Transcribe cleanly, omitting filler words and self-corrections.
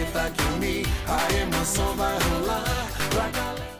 If I can be, I am a soul by Allah.